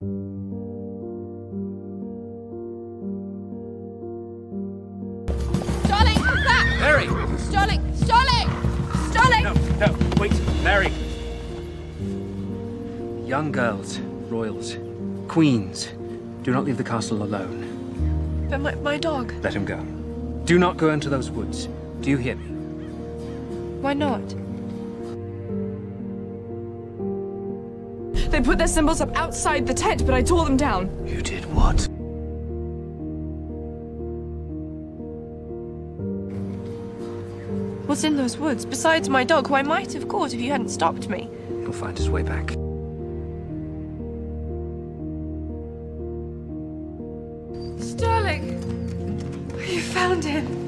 Starling, come back! Mary! Starling! Starling! Starling! No, wait, Mary! Young girls, royals, queens, do not leave the castle alone. But my dog... Let him go. Do not go into those woods. Do you hear me? Why not? They put their symbols up outside the tent, but I tore them down. You did what? What's in those woods? Besides my dog, who I might have caught if you hadn't stopped me. He'll find his way back. Starling! You found him!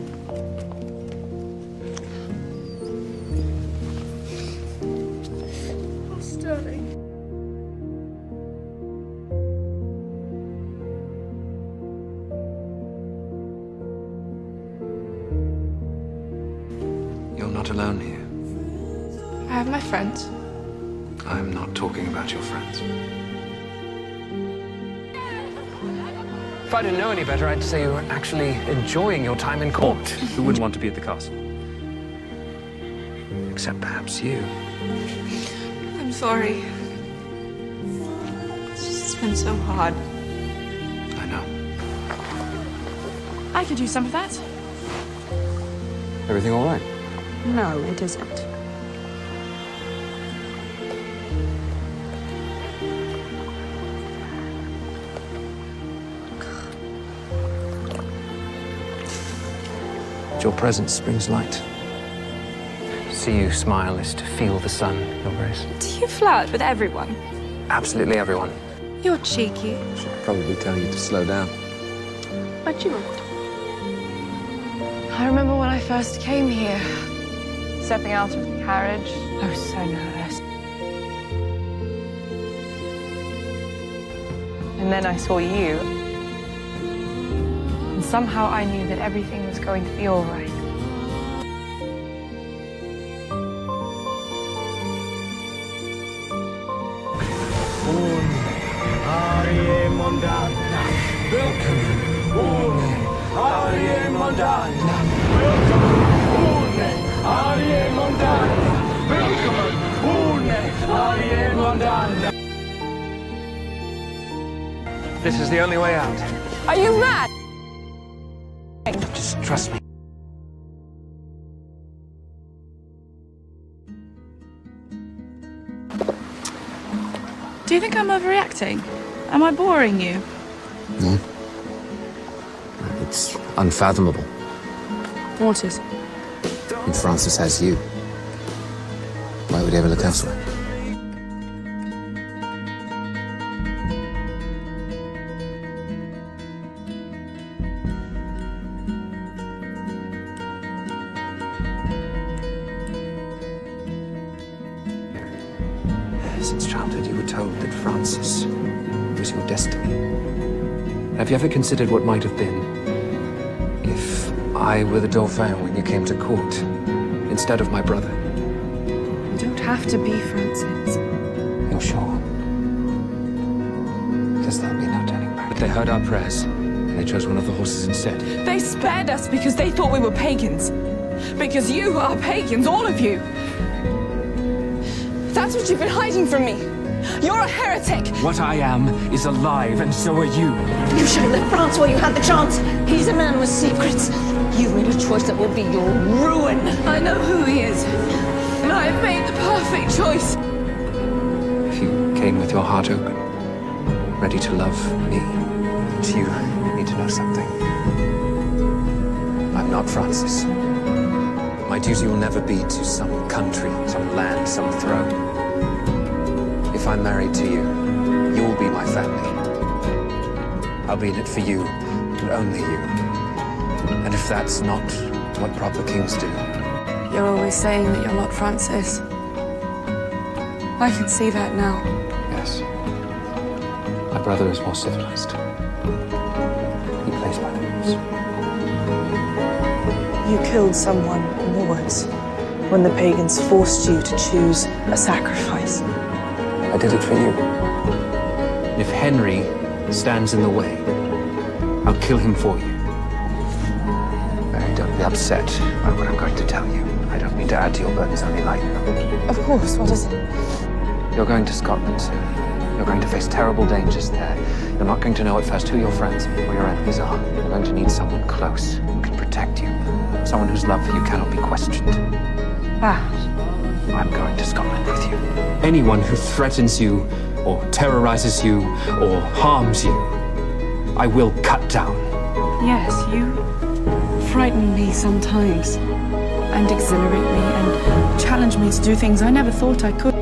You're not alone here. I have my friends. I'm not talking about your friends. If I didn't know any better, I'd say you were actually enjoying your time in court. Who wouldn't want to be at the castle? Except perhaps you. I'm sorry. It's just been so hard. I know. I could use some of that. Everything all right? No, it isn't. Your presence brings light. See you smile is to feel the sun, Your Grace. Do you flirt with everyone? Absolutely everyone. You're cheeky. I should probably tell you to slow down. But you won't. I remember when I first came here, stepping out of the carriage. I was so nervous. And then I saw you. And somehow I knew that everything was going to be all right. This is the only way out. Are you mad? Just trust me. Do you think I'm overreacting? Am I boring you? No. It's unfathomable. What is? And Francis has you. Why would he ever look elsewhere? Since childhood, you were told that Francis was your destiny. Have you ever considered what might have been if I were the Dauphin when you came to court instead of my brother? You don't have to be Francis. You're sure? Because there'll be no turning back. But they heard our prayers, and they chose one of the horses instead. They spared us because they thought we were pagans. Because you are pagans, all of you. That's what you've been hiding from me. You're a heretic. What I am is alive, and so are you. You should have left France while you had the chance. He's a man with secrets. You've made a choice that will be your ruin. I know who he is, and I have made the perfect choice. If you came with your heart open, ready to love me, but you need to know something. I'm not Francis. My duty will never be to some country, some land, some throne. If I'm married to you, you'll be my family. I'll be in it for you, and only you. And if that's not what proper kings do... You're always saying that you're not Francis. I can see that now. Yes. My brother is more civilized. He plays by the rules. You killed someone in the woods when the pagans forced you to choose a sacrifice. I did it for you. If Henry stands in the way. I'll kill him for you. Mary, don't be upset by what I'm going to tell you. I don't mean to add to your burdens, only lighten them. Of course, what is it? You're going to Scotland soon. You're going to face terrible dangers there. You're not going to know at first who your friends or your enemies are. You're going to need someone close who can protect you. Someone whose love for you cannot be questioned. Bash. I'm going to Scotland with you. Anyone who threatens you, or terrorizes you, or harms you, I will cut down. Yes, you frighten me sometimes, and exhilarate me, and challenge me to do things I never thought I could.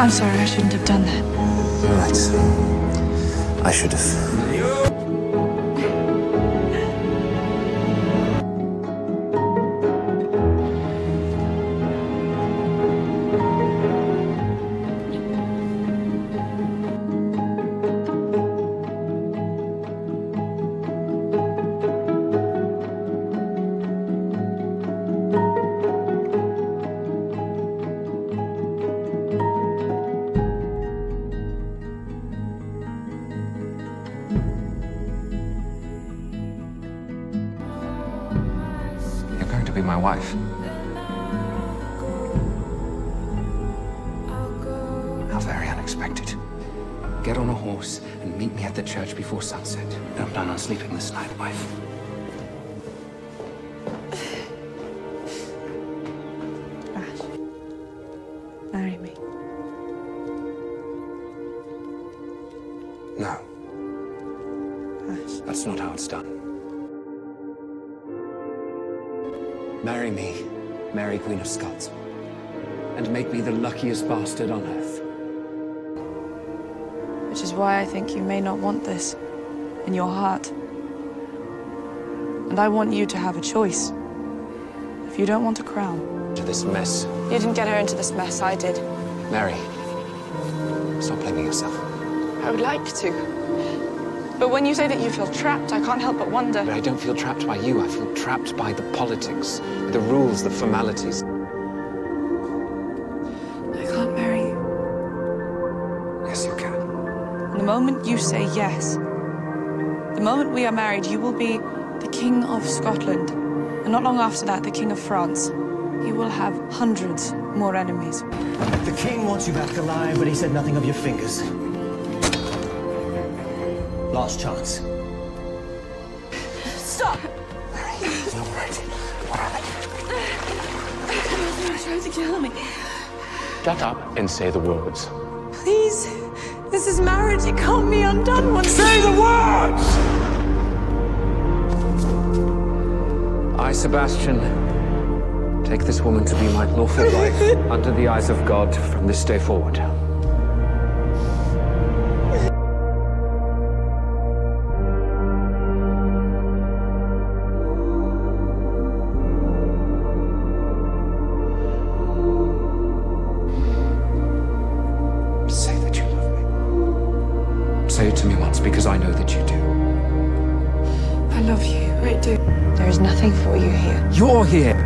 I'm sorry, I shouldn't have done that. Right. I should have. Be my wife. How very unexpected. Get on a horse and meet me at the church before sunset. I'm done on sleeping this night, wife. Bash, marry me. No. Bash. That's not how it's done. Marry me, Mary, Queen of Scots, and make me the luckiest bastard on earth. Which is why I think you may not want this in your heart. And I want you to have a choice. If you don't want a crown... ...to this mess. You didn't get her into this mess, I did. Mary, stop blaming yourself. I would like to. But when you say that you feel trapped, I can't help but wonder... But I don't feel trapped by you. I feel trapped by the politics, the rules, the formalities. I can't marry you. Yes, you can. And the moment you say yes, the moment we are married, you will be the King of Scotland. And not long after that, the King of France. You will have hundreds more enemies. The King wants you back alive, but he said nothing of your fingers. Last chance. Stop! Mary, it's not right. What happened? They're trying to kill me. Shut up and say the words. Please. This is marriage. It can't be undone once. Say the words! I, Sebastian, take this woman to be my lawful wife under the eyes of God from this day forward. Say it to me once, because I know that you do. I love you, I do. There is nothing for you here. You're here!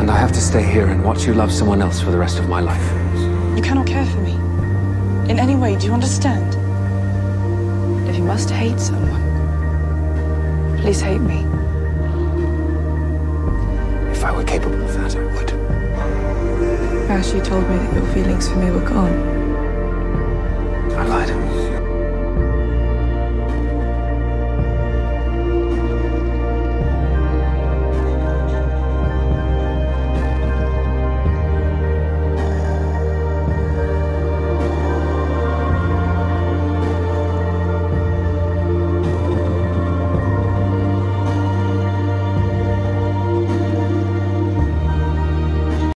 And I have to stay here and watch you love someone else for the rest of my life. You cannot care for me. In any way, do you understand? If you must hate someone, please hate me. If I were capable of that, I would. Bash, you told me that your feelings for me were gone.